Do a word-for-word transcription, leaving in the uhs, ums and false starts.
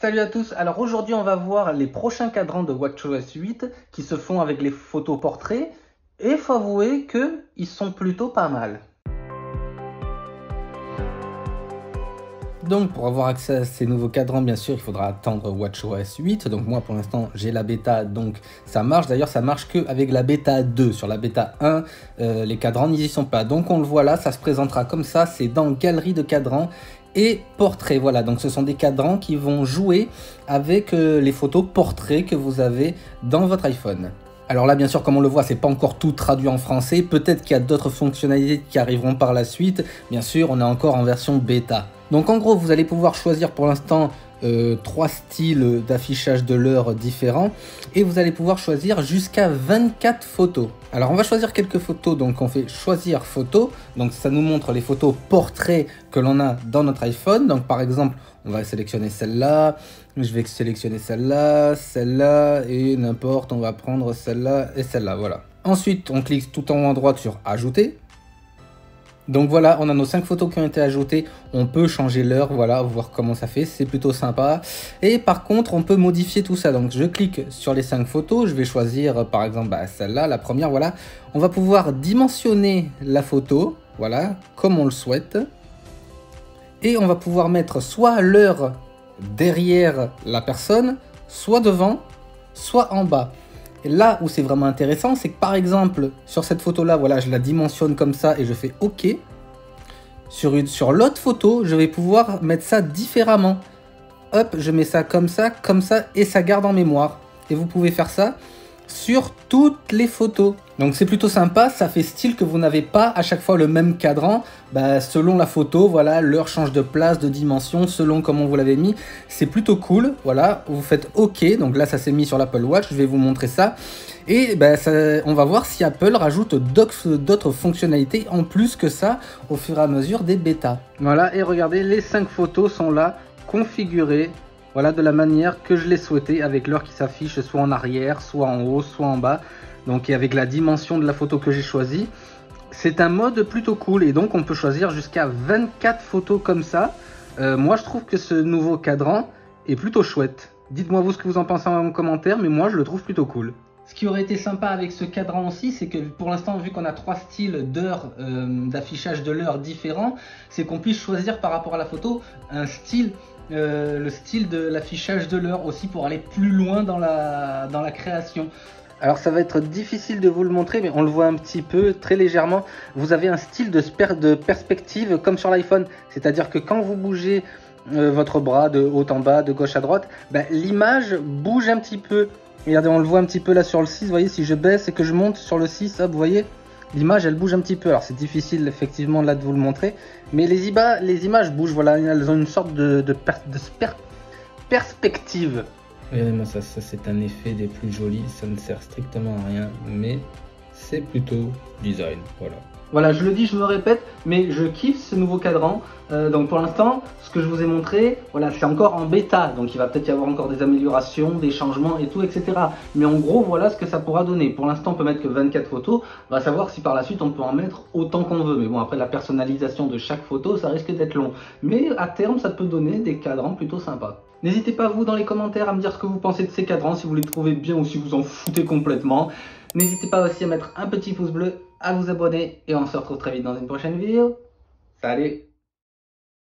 Salut à tous, alors aujourd'hui on va voir les prochains cadrans de watchOS huit qui se font avec les photos portraits et faut avouer qu'ils sont plutôt pas mal. Donc pour avoir accès à ces nouveaux cadrans, bien sûr il faudra attendre watchOS huit, donc moi pour l'instant j'ai la bêta donc ça marche, d'ailleurs ça marche que avec la bêta deux, sur la bêta un euh, les cadrans n'y y sont pas, donc on le voit là, ça se présentera comme ça, c'est dans galerie de cadrans et portrait, voilà, donc ce sont des cadrans qui vont jouer avec euh, les photos portraits que vous avez dans votre iPhone. Alors là, bien sûr, comme on le voit, c'est pas encore tout traduit en français, peut-être qu'il y a d'autres fonctionnalités qui arriveront par la suite, bien sûr, on est encore en version bêta. Donc en gros, vous allez pouvoir choisir pour l'instant euh, trois styles d'affichage de l'heure différents, et vous allez pouvoir choisir jusqu'à vingt-quatre photos. Alors on va choisir quelques photos, donc on fait choisir photo, donc ça nous montre les photos portraits que l'on a dans notre iPhone, donc par exemple on va sélectionner celle-là, je vais sélectionner celle-là, celle-là et n'importe, on va prendre celle-là et celle-là, voilà. Ensuite on clique tout en haut à droite sur ajouter, donc voilà on a nos cinq photos qui ont été ajoutées, on peut changer l'heure, voilà, voir comment ça fait, c'est plutôt sympa, et par contre on peut modifier tout ça, donc je clique sur les cinq photos, je vais choisir par exemple bah, celle-là, la première, voilà, on va pouvoir dimensionner la photo, voilà, comme on le souhaite, et on va pouvoir mettre soit l'heure derrière la personne, soit devant, soit en bas. Et là où c'est vraiment intéressant, c'est que par exemple, sur cette photo-là, voilà, je la dimensionne comme ça et je fais OK. Sur, une, sur l'autre photo, je vais pouvoir mettre ça différemment. Hop, je mets ça comme ça, comme ça, et ça garde en mémoire. Et vous pouvez faire ça sur toutes les photos. Donc c'est plutôt sympa, ça fait style que vous n'avez pas à chaque fois le même cadran. Bah, selon la photo, voilà, l'heure change de place, de dimension, selon comment vous l'avez mis. C'est plutôt cool, voilà, vous faites OK. Donc là, ça s'est mis sur l'Apple Watch, je vais vous montrer ça. Et bah, ça, on va voir si Apple rajoute d'autres fonctionnalités en plus que ça au fur et à mesure des bêtas. Voilà, et regardez, les cinq photos sont là, configurées. Voilà, de la manière que je l'ai souhaité, avec l'heure qui s'affiche soit en arrière, soit en haut, soit en bas. Donc, et avec la dimension de la photo que j'ai choisie. C'est un mode plutôt cool et donc on peut choisir jusqu'à vingt-quatre photos comme ça. Euh, moi, je trouve que ce nouveau cadran est plutôt chouette. Dites-moi vous ce que vous en pensez en commentaire, mais moi, je le trouve plutôt cool. Ce qui aurait été sympa avec ce cadran aussi, c'est que pour l'instant, vu qu'on a trois styles d'heure, euh, d'affichage de l'heure différents, c'est qu'on puisse choisir par rapport à la photo un style, euh, le style de l'affichage de l'heure aussi pour aller plus loin dans la, dans la création. Alors ça va être difficile de vous le montrer, mais on le voit un petit peu, très légèrement. Vous avez un style de, de perspective comme sur l'iPhone, c'est-à-dire que quand vous bougez euh, votre bras de haut en bas, de gauche à droite, bah, l'image bouge un petit peu. Regardez, on le voit un petit peu là sur le six, vous voyez, si je baisse et que je monte sur le six, hop, vous voyez, l'image, elle bouge un petit peu. Alors, c'est difficile, effectivement, là, de vous le montrer, mais les, I B A, les images bougent, voilà, elles ont une sorte de, de, per, de per, perspective. Regardez-moi ça, ça c'est un effet des plus jolis, ça ne sert strictement à rien, mais c'est plutôt design, voilà. Voilà, je le dis, je me répète, mais je kiffe ce nouveau cadran. Euh, donc pour l'instant, ce que je vous ai montré, voilà, c'est encore en bêta. Donc il va peut-être y avoir encore des améliorations, des changements et tout, et cetera. Mais en gros, voilà ce que ça pourra donner. Pour l'instant, on peut mettre que vingt-quatre photos. On va savoir si par la suite, on peut en mettre autant qu'on veut. Mais bon, après la personnalisation de chaque photo, ça risque d'être long. Mais à terme, ça peut donner des cadrans plutôt sympas. N'hésitez pas, vous, dans les commentaires, à me dire ce que vous pensez de ces cadrans, si vous les trouvez bien ou si vous en foutez complètement. N'hésitez pas aussi à mettre un petit pouce bleu, à vous abonner et on se retrouve très vite dans une prochaine vidéo. Salut!